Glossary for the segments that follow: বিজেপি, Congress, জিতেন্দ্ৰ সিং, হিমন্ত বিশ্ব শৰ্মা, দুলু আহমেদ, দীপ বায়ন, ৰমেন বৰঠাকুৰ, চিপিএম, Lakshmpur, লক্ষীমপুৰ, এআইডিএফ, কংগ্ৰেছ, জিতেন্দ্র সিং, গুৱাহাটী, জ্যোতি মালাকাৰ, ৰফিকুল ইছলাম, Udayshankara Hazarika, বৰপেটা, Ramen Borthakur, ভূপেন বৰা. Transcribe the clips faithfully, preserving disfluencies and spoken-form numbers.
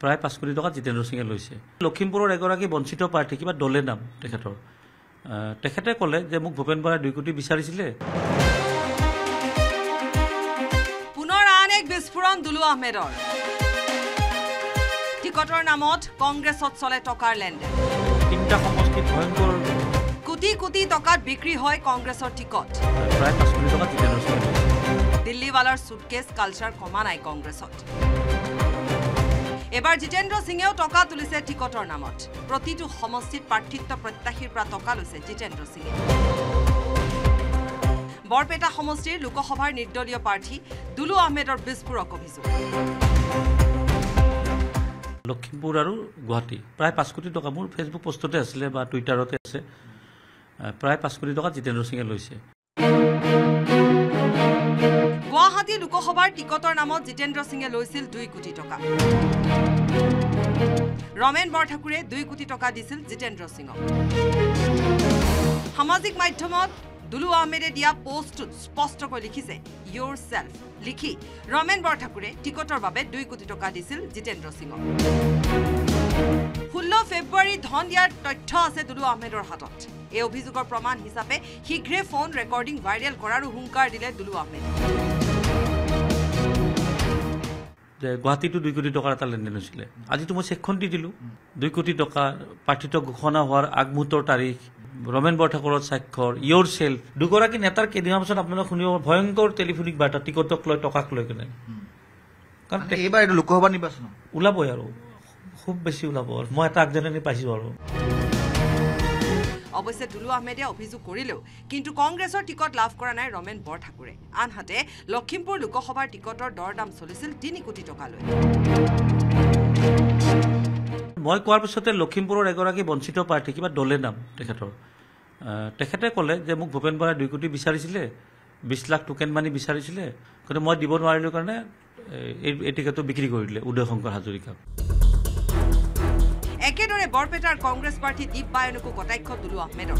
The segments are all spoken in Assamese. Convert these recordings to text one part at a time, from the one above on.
প্ৰায় পাঁচ কোটি টাকা জিতেন্দ্ৰ সিংয়ে লৈছে লক্ষিমপুৰৰ এগৰাকী বঞ্চিত পাৰ্টি কিবা দলে নাম তেখেতৰ তেখেতে ক'লে যে মোক ভূপেন বৰা দুই কোটি বিচাৰিছিলে পুনৰ আন এক বিস্ফোৰণ দুলু আহমেদৰ টিকটৰ নামত কংগ্ৰেছত চলে টকাৰ লেনদেন তিনটা সমষ্টি ভয়ংকৰ কোটি কোটি টকাত বিক্ৰী হয় কংগ্ৰেছৰ টিকট প্ৰায় পাঁচ কোটি টকা জিতেন্দ্ৰ সিং দিল্লীৱালৰ সুটকেস কালচাৰ কমা নাই কংগ্ৰেছত এবাৰ জিতেন্দ্ৰ সিংয়েও টকা তুলিছে টিকটৰ নামত প্ৰতিটো সমষ্টিত প্ৰাৰ্থিত্ব প্ৰত্যাশীৰ পৰা টকা লৈছে জিতেন্দ্ৰ সিংয়ে বৰপেটা সমষ্টিৰ লোকসভাৰ নিৰ্দলীয় প্ৰাৰ্থী দুলু আহমেদৰ বিস্ফোৰক অভিযোগ লক্ষীমপুৰ আৰু গুৱাহাটী প্ৰায় পাঁচ কোটি টকা মোৰ ফেচবুক পোষ্টতে আছিলে বা টুইটাৰতে আছে প্ৰায় পাঁচ কোটি টকা জিতেন্দ্ৰ সিংয়ে লৈছে গুৱাহাটী লোকসভাৰ টিকটৰ নামত জিতেন্দ্ৰ সিংয়ে লৈছিল দুই কোটি টকা ৰমেন বৰঠাকুৰে দুই কোটি টকা দিছিল জিতেন্দ্ৰ সিংক সামাজিক মাধ্যমত দুলু আহমেদে দিয়া পোষ্টত স্পষ্টকৈ লিখিছে ইয়োৰসেল্ফ লিখি ৰমেন বৰঠাকুৰে টিকটৰ বাবে দুই কোটি টকা দিছিল জিতেন্দ্ৰ সিংক ষোল্ল ফেব্ৰুৱাৰী ধন দিয়াৰ তথ্য আছে দুলু আহমেদৰ হাতত এই অভিযোগৰ প্ৰমাণ হিচাপে শীঘ্ৰে ফোন ৰেকৰ্ডিং ভাইৰেল কৰাৰ হুংকাৰ দিলে দুলু আহমেদ গুৱাহাটীত দুই কোটি টকাৰ এটা লেনদেন হৈছিলে আজিতো মই চেকখন দি দিলোঁ দুই কোটি টকা পাৰ্টিত ঘোষণা হোৱাৰ আগমুহূৰ্তৰ তাৰিখ ৰমেন বৰঠাকুৰৰ স্বাক্ষৰ ইয়োৰ চেল্ফ দুগৰাকী নেতাৰ কেইদিনমান পিছত আপোনালোকে শুনিব ভয়ংকৰ টেলিফোনিক বাৰ্তা টিকটক লৈ টকাক লৈ কেনে কাৰণ এইবাৰ এইটো লোকসভা নিৰ্বাচন ওলাবই আৰু খুব বেছি ওলাব আৰু মই এটা আগজননী পাইছোঁ আৰু অৱশ্যে দুলু আহমেদে অভিযোগ কৰিলেও কিন্তু কংগ্ৰেছৰ টিকট লাভ কৰা নাই ৰমেন বৰঠাকুৰে আনহাতে লক্ষীমপুৰ লোকসভাৰ টিকটৰ দৰদাম চলিছিল তিনি কোটি টকালৈ মই কোৱাৰ পিছতে লক্ষীমপুৰৰ এগৰাকী বঞ্চিত পাৰ্টি কিবা দলে নাম তেখেতৰ তেখেতে ক'লে যে মোক ভূপেন বৰাই দুই কোটি বিচাৰিছিলে বিশ লাখ টোকেন মানি বিচাৰিছিলে কিন্তু মই দিব নোৱাৰিলোঁ কাৰণে এই টিকটটো বিক্ৰী কৰি দিলে উদয়শংকৰ হাজৰিকা একেদৰে বৰপেটাৰ কংগ্ৰেছ পাৰ্টি দীপ বায়নকো কটাক্ষ দুলু আহমেদৰ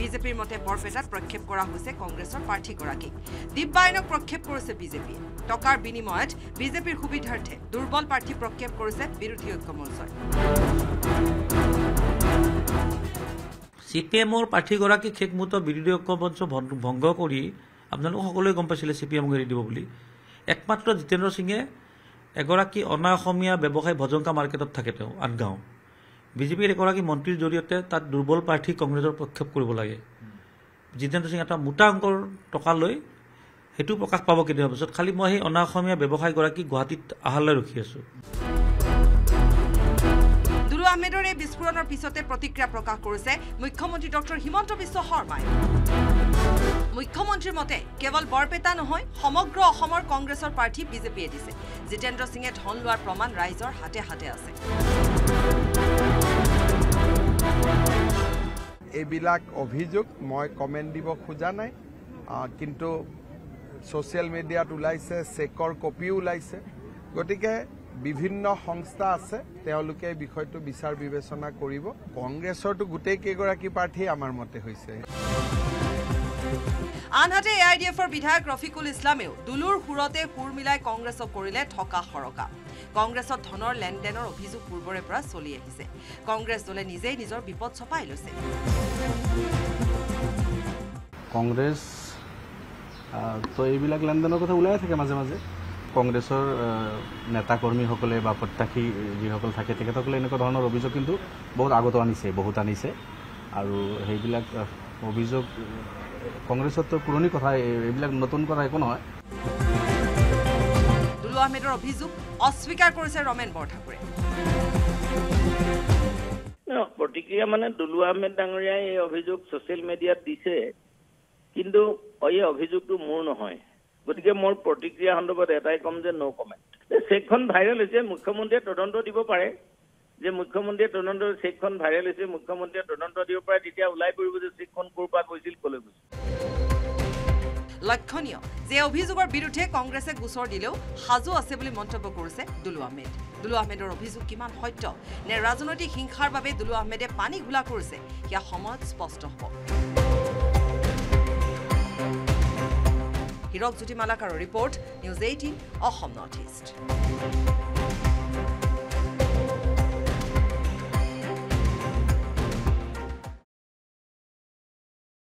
বিজেপিৰ মতে বৰপেটাত প্ৰক্ষেপ কৰা হৈছে কংগ্ৰেছৰ প্ৰাৰ্থীগৰাকীক দীপ বায়নক প্ৰক্ষেপ কৰিছে বিজেপিয়ে টকাৰ বিনিময়ত বিজেপিৰ সুবিধাৰ্থে দুৰ্বল প্ৰাৰ্থী প্ৰক্ষেপ কৰিছে বিৰোধী ঐক্য মঞ্চই চিপিএমৰ প্ৰাৰ্থীগৰাকীক শেষমুহূৰ্ত বিৰোধী ঐক্য মঞ্চ ভংগ কৰি আপোনালোক সকলোৱে গম পাইছিলে চিপিএমক এৰি দিব বুলি একমাত্ৰ জিতেন্দ্ৰ সিঙে এগৰাকী অনা অসমীয়া ব্যৱসায়ী ভজংকা মাৰ্কেটত থাকে তেওঁ আঠগাঁও বিজেপিৰ এগৰাকী মন্ত্ৰীৰ জৰিয়তে তাত দুৰ্বল প্ৰাৰ্থী কংগ্ৰেছৰ প্ৰক্ষেপ কৰিব লাগে জিতেন্দ্ৰ সিং এটা মোটা অংকৰ টকা লৈ সেইটো প্ৰকাশ পাব কেইদিনৰ পিছত খালি মই সেই অনা অসমীয়া ব্যৱসায়ীগৰাকী গুৱাহাটীত আহাৰলৈ ৰখি আছোঁ দুলু আহমেদৰ এই বিস্ফোৰণৰ পিছতে প্ৰতিক্ৰিয়া প্ৰকাশ কৰিছে মুখ্যমন্ত্ৰী ডক্টৰ হিমন্ত বিশ্ব শৰ্মাই মুখ্যমন্ত্ৰীৰ মতে কেৱল বৰপেটা নহয় সমগ্ৰ অসমৰ কংগ্ৰেছৰ প্ৰাৰ্থী বিজেপিয়ে দিছে জিতেন্দ্ৰ সিঙে ধন লোৱাৰ প্ৰমাণ ৰাইজৰ হাতে হাতে আছে এইবিলাক অভিযোগ মই কমেণ্ট দিব খোজা নাই কিন্তু ছ'চিয়েল মিডিয়াত ওলাইছে চেকৰ কপি ওলাইছে গতিকে বিভিন্ন সংস্থা আছে তেওঁলোকে বিষয়টো বিচাৰ বিবেচনা কৰিব কংগ্ৰেছৰটো গোটেই কেইগৰাকী প্ৰাৰ্থী আমাৰ মতে হৈছে আনহাতে এআইডিএফৰ বিধায়ক ৰফিকুল ইছলামেও দুলুৰ সুৰতে সুৰ মিলাই কংগ্ৰেছক কৰিলে ঠকা হৰকা কংগ্ৰেছত ধনৰ লেনদেনৰ অভিযোগ পূৰ্বৰে পৰা চলি আহিছে কংগ্ৰেছ দলে নিজেই নিজৰ বিপদ চপাই লৈছে কংগ্ৰেছ তো এইবিলাক লেনদেনৰ কথা ওলাই থাকে মাজে মাজে কংগ্ৰেছৰ নেতা কৰ্মীসকলে বা প্ৰত্যাশী যিসকল থাকে তেখেতসকলে এনেকুৱা ধৰণৰ অভিযোগ কিন্তু বহুত আগত আনিছে বহুত আনিছে আৰু সেইবিলাক অভিযোগ কংগ্ৰেছৰ তো পুৰণি কথা এইবিলাক নতুন কথা একো নহয় দুলু আহমেদৰ অভিযোগ অস্বীকাৰ কৰিছে ৰমেন বৰঠাকুৰে প্ৰতিক্ৰিয়া মানে দুলু আহমেদ ডাঙৰীয়াই এই অভিযোগ ছ'চিয়েল মিডিয়াত দিছে কিন্তু এই অভিযোগটো মোৰ নহয় গতিকে মোৰ প্ৰতিক্ৰিয়া সন্দৰ্ভত এটাই কম যে ন' কমেণ্ট চেকখন ভাইৰেল হৈছে মুখ্যমন্ত্ৰীয়ে তদন্ত দিব পাৰে যে মুখ্যমন্ত্ৰীয়ে তদন্ত চেকখন ভাইৰেল হৈছে মুখ্যমন্ত্ৰীয়ে তদন্ত দিব পাৰে তেতিয়া ওলাই পৰিব যে চেকখন ক'ৰ পৰা গৈছিল ক'লৈ গৈছিল লক্ষণীয় যে অভিযোগৰ বিৰুদ্ধে কংগ্ৰেছে গোচৰ দিলেও সাজু আছে বুলি মন্তব্য কৰিছে দুলু আহমেদ দুলু আহমেদৰ অভিযোগ কিমান সত্য নে ৰাজনৈতিক হিংসাৰ বাবে দুলু আহমেদে পানী ঘোলা কৰিছে ইয়াৰ সময়ত স্পষ্ট হ'ব হিৰক জ্যোতি মালাকাৰৰ report news eighteen Assam north east